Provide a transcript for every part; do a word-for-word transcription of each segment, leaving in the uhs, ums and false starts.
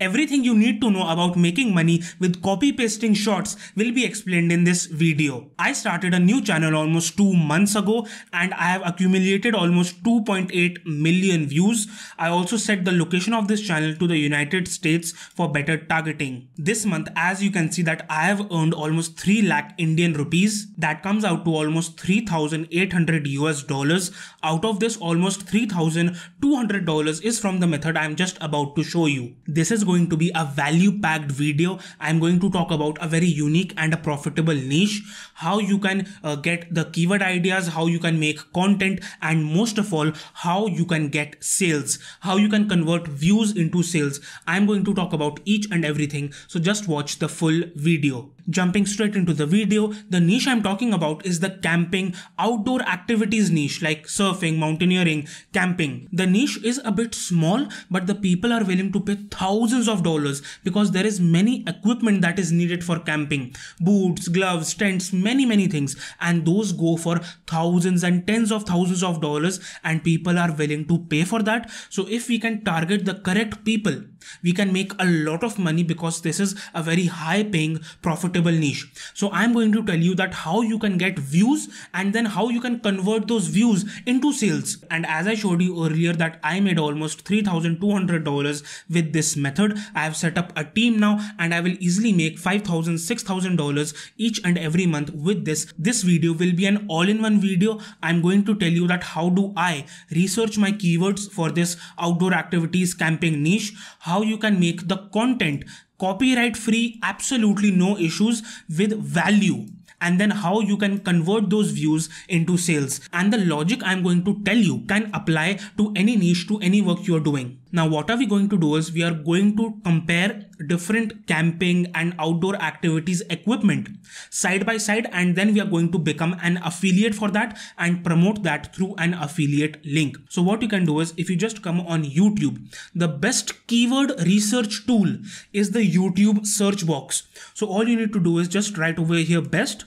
Everything you need to know about making money with copy-pasting shorts will be explained in this video. I started a new channel almost two months ago and I have accumulated almost two point eight million views. I also set the location of this channel to the United States for better targeting. This month, as you can see, that I have earned almost three lakh Indian rupees. That comes out to almost three thousand eight hundred U S dollars. Out of this, almost three thousand two hundred dollars is from the method I'm just about to show you. This is going to be a value-packed video. I'm going to talk about a very unique and a profitable niche, how you can uh, get the keyword ideas, how you can make content, and most of all, how you can get sales, how you can convert views into sales. I'm going to talk about each and everything, so just watch the full video. Jumping straight into the video, the niche I'm talking about is the camping, outdoor activities niche like surfing, mountaineering, camping. The niche is a bit small, but the people are willing to pay thousands of dollars because there is many equipment that is needed for camping. Boots, gloves, tents, many, many things. And those go for thousands and tens of thousands of dollars and people are willing to pay for that. So if we can target the correct people, we can make a lot of money because this is a very high paying, profitable niche. So I'm going to tell you that how you can get views and then how you can convert those views into sales. And as I showed you earlier that I made almost three thousand two hundred dollars with this method. I have set up a team now and I will easily make five thousand, six thousand dollars each and every month with this. This video will be an all-in-one video. I'm going to tell you that how do I research my keywords for this outdoor activities camping niche, how you can make the content copyright free, absolutely no issues with value, and then how you can convert those views into sales. And the logic I'm going to tell you can apply to any niche, to any work you're doing. Now what are we going to do is we are going to compare different camping and outdoor activities equipment side by side, and then we are going to become an affiliate for that and promote that through an affiliate link. So what you can do is if you just come on YouTube, the best keyword research tool is the YouTube search box. So all you need to do is just write over here best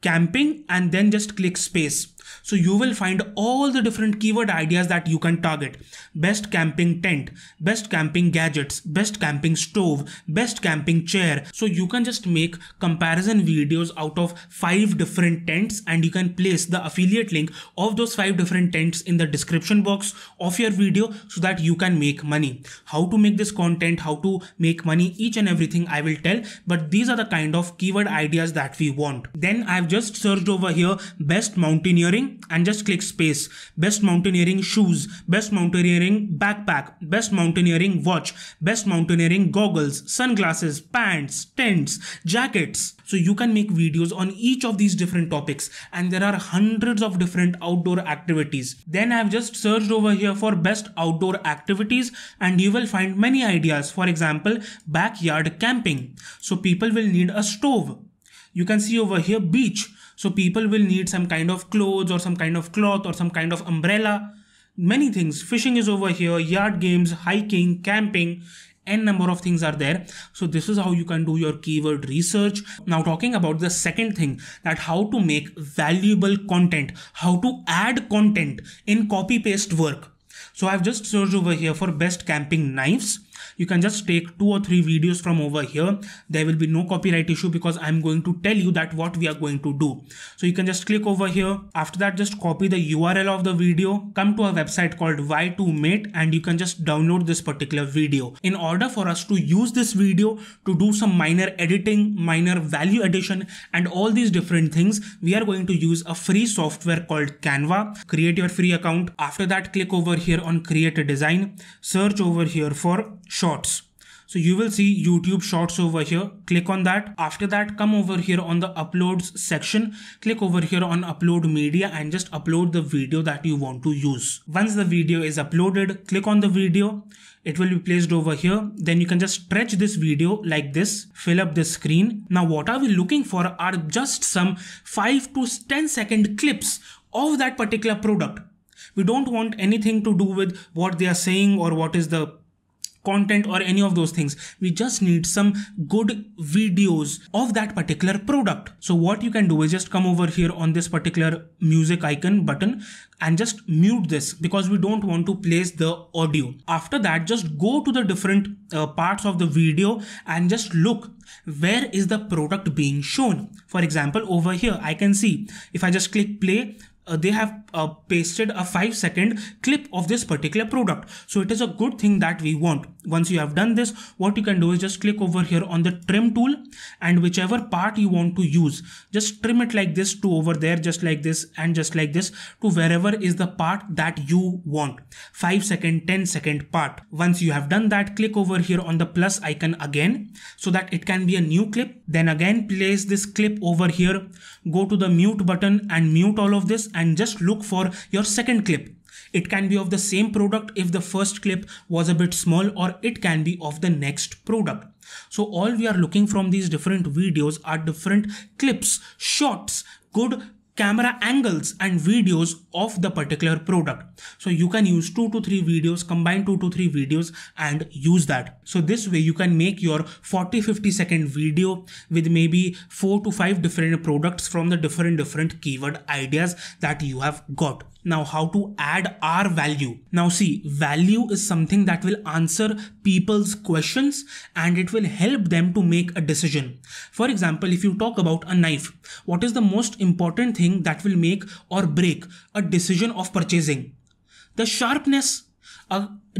camping and then just click space. So you will find all the different keyword ideas that you can target. Best camping tent, best camping gadgets, best camping stove, best camping chair. So you can just make comparison videos out of five different tents and you can place the affiliate link of those five different tents in the description box of your video so that you can make money. How to make this content, how to make money, each and everything I will tell, but these are the kind of keyword ideas that we want. Then I've just searched over here best mountaineering and just click space. Best mountaineering shoes, best mountaineering backpack, best mountaineering watch, best mountaineering goggles, sunglasses, pants, tents, jackets. So you can make videos on each of these different topics and there are hundreds of different outdoor activities. Then I've just searched over here for best outdoor activities and you will find many ideas. For example, backyard camping. So people will need a stove. You can see over here beach. So people will need some kind of clothes or some kind of cloth or some kind of umbrella. Many things. Fishing is over here, yard games, hiking, camping, n number of things are there. So this is how you can do your keyword research. Now talking about the second thing, that how to make valuable content, how to add content in copy paste work. So I've just searched over here for best camping knives. You can just take two or three videos from over here. There will be no copyright issue because I'm going to tell you that what we are going to do. So you can just click over here. After that, just copy the U R L of the video. Come to a website called Y two Mate and you can just download this particular video. In order for us to use this video to do some minor editing, minor value addition and all these different things, we are going to use a free software called Canva. Create your free account. After that, click over here on create a design. Search over here for Shorts. So you will see YouTube Shorts over here. Click on that. After that, come over here on the uploads section. Click over here on upload media and just upload the video that you want to use. Once the video is uploaded, click on the video. It will be placed over here. Then you can just stretch this video like this, fill up the screen. Now what are we looking for are just some five to ten second clips of that particular product. We don't want anything to do with what they are saying or what is the content or any of those things. We just need some good videos of that particular product. So what you can do is just come over here on this particular music icon button and just mute this, because we don't want to place the audio. After that, just go to the different uh, parts of the video and just look where is the product being shown. For example, over here I can see if I just click play, Uh, they have uh, pasted a five second clip of this particular product. So it is a good thing that we want. Once you have done this, what you can do is just click over here on the trim tool, and whichever part you want to use, just trim it like this to over there, just like this, and just like this to wherever is the part that you want. five second, ten second part. Once you have done that, click over here on the plus icon again so that it can be a new clip. Then again, place this clip over here, go to the mute button and mute all of this, and just look for your second clip. It can be of the same product if the first clip was a bit small, or it can be of the next product. So all we are looking from these different videos are different clips, shots, good camera angles and videos of the particular product. So you can use two to three videos, combine two to three videos and use that. So this way you can make your forty to fifty second video with maybe four to five different products from the different different keyword ideas that you have got. Now, how to add our value? Now see, value is something that will answer people's questions and it will help them to make a decision. For example, if you talk about a knife, what is the most important thing that will make or break a decision of purchasing? The sharpness. A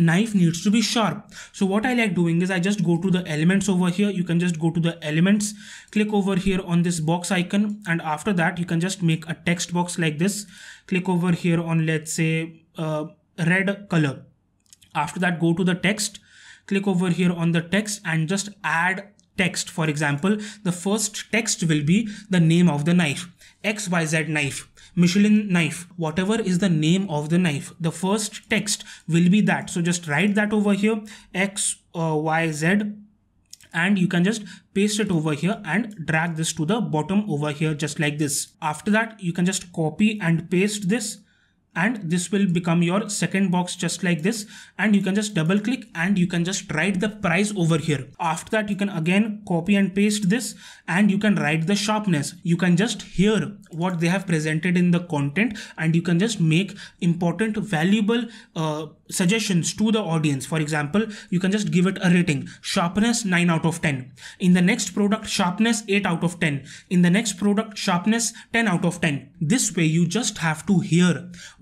knife needs to be sharp. So what I like doing is I just go to the elements over here. You can just go to the elements, click over here on this box icon, and after that you can just make a text box like this. Click over here on, let's say, uh, red color. After that, go to the text, click over here on the text and just add text. For example, the first text will be the name of the knife. X Y Z knife, Michelin knife, whatever is the name of the knife, the first text will be that. So just write that over here, X Y Z, and you can just paste it over here and drag this to the bottom over here, just like this. After that, you can just copy and paste this, and this will become your second box, just like this, and you can just double click and you can just write the price over here. After that, you can again copy and paste this and you can write the sharpness. You can just hear what they have presented in the content and you can just make important, valuable uh, suggestions to the audience. For example, you can just give it a rating. Sharpness nine out of ten. In the next product, sharpness eight out of ten. In the next product, sharpness ten out of ten. This way you just have to hear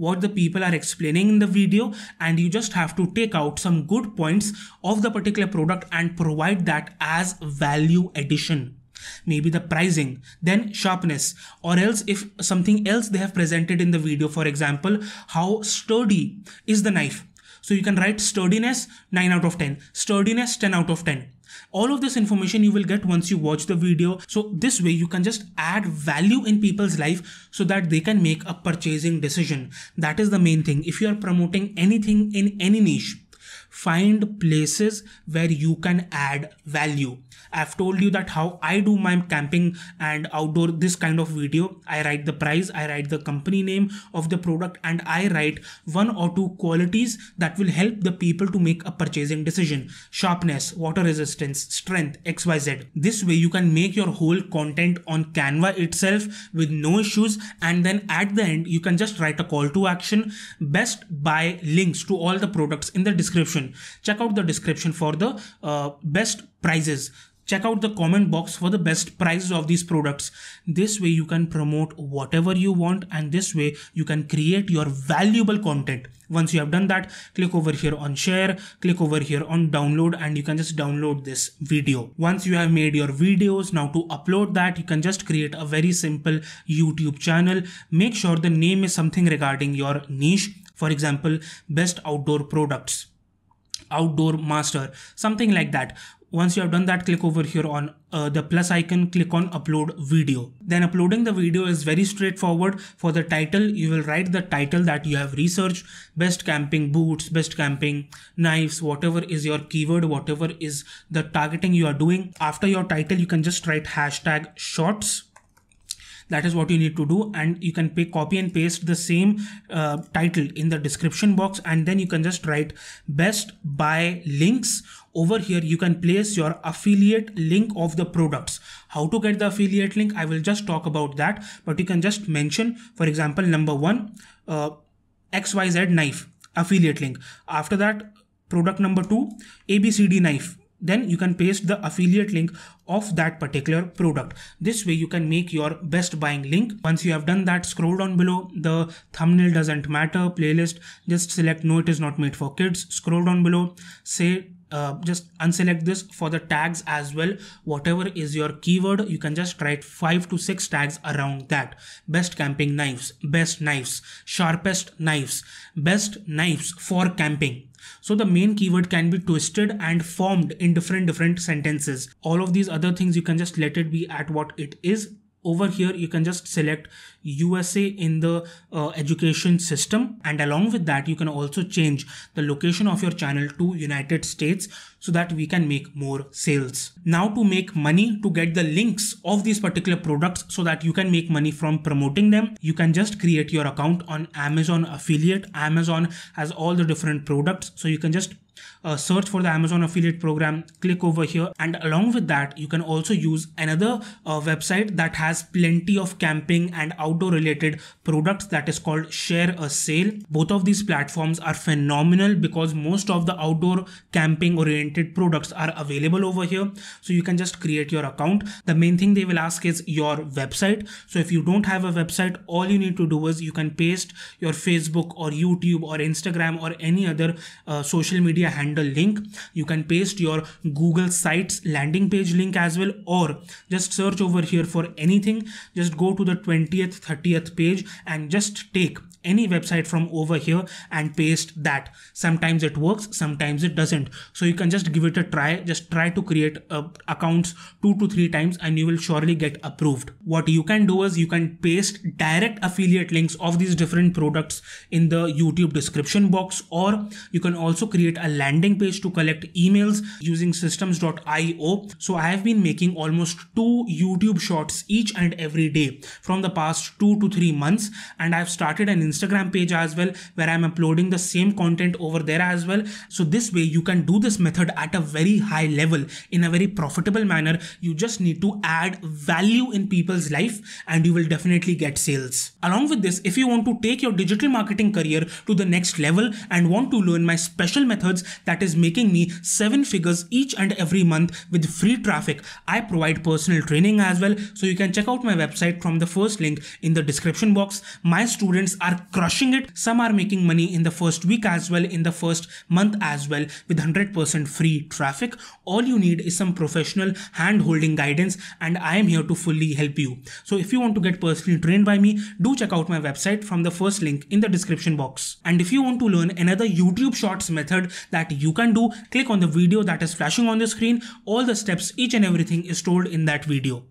what the people are explaining in the video and you just have to take out some good points of the particular product and provide that as value addition. Maybe the pricing, then sharpness, or else if something else they have presented in the video, for example, how sturdy is the knife. So you can write sturdiness nine out of ten, sturdiness ten out of ten. All of this information you will get once you watch the video. So this way you can just add value in people's life so that they can make a purchasing decision. That is the main thing. If you are promoting anything in any niche, find places where you can add value. I've told you that how I do my camping and outdoor, this kind of video. I write the price, I write the company name of the product, and I write one or two qualities that will help the people to make a purchasing decision. Sharpness, water resistance, strength, X Y Z. This way you can make your whole content on Canva itself with no issues, and then at the end you can just write a call to action. Best buy links to all the products in the description. Check out the description for the uh, best prices. Check out the comment box for the best prices of these products. This way you can promote whatever you want, and this way you can create your valuable content. Once you have done that, click over here on share, click over here on download, and you can just download this video. Once you have made your videos, now to upload that, you can just create a very simple YouTube channel. Make sure the name is something regarding your niche. For example, best outdoor products, outdoor master, something like that. Once you have done that, click over here on uh, the plus icon, click on upload video. Then uploading the video is very straightforward. For the title, you will write the title that you have researched, best camping boots, best camping knives, whatever is your keyword, whatever is the targeting you are doing. After your title, you can just write hashtag shorts. That is what you need to do, and you can pick, copy and paste the same uh, title in the description box, and then you can just write best buy links. Over here you can place your affiliate link of the products. How to get the affiliate link, I will just talk about that, but you can just mention, for example, number one, uh, X Y Z knife affiliate link. After that, product number two, A B C D knife. Then you can paste the affiliate link of that particular product. This way you can make your best buying link. Once you have done that, scroll down below. The thumbnail doesn't matter. Playlist, just select no, it is not made for kids. Scroll down below, say uh, just unselect this. For the tags as well, whatever is your keyword, you can just write five to six tags around that. Best camping knives, best knives, sharpest knives, best knives for camping. So the main keyword can be twisted and formed in different different sentences. All of these other things you can just let it be at what it is. Over here you can just select U S A in the uh, education system, and along with that you can also change the location of your channel to United States so that we can make more sales. Now to make money, to get the links of these particular products so that you can make money from promoting them, you can just create your account on Amazon affiliate. Amazon has all the different products, so you can just Uh, search for the Amazon affiliate program, click over here, and along with that you can also use another uh, website that has plenty of camping and outdoor related products, that is called Share a Sale. Both of these platforms are phenomenal because most of the outdoor camping oriented products are available over here. So you can just create your account. The main thing they will ask is your website. So if you don't have a website, all you need to do is you can paste your Facebook or YouTube or Instagram or any other uh, social media handle link. You can paste your Google Sites landing page link as well, or just search over here for anything. Just go to the twentieth, thirtieth page and just take any website from over here and paste that. Sometimes it works, sometimes it doesn't. So you can just give it a try. Just try to create uh, accounts two to three times and you will surely get approved. What you can do is you can paste direct affiliate links of these different products in the YouTube description box, or you can also create a landing page to collect emails using systems dot i o. So I have been making almost two YouTube shorts each and every day from the past two to three months. And I've started an Instagram page as well, where I'm uploading the same content over there as well. So this way you can do this method at a very high level in a very profitable manner. You just need to add value in people's life and you will definitely get sales. Along with this, if you want to take your digital marketing career to the next level and want to learn my special methods that is making me seven figures each and every month with free traffic, I provide personal training as well. So you can check out my website from the first link in the description box. My students are crushing it. Some are making money in the first week as well, in the first month as well, with one hundred percent free traffic. All you need is some professional hand-holding guidance, and I am here to fully help you. So if you want to get personally trained by me, do check out my website from the first link in the description box. And if you want to learn another YouTube Shorts method that you can do, click on the video that is flashing on the screen. All the steps, each and everything, is told in that video.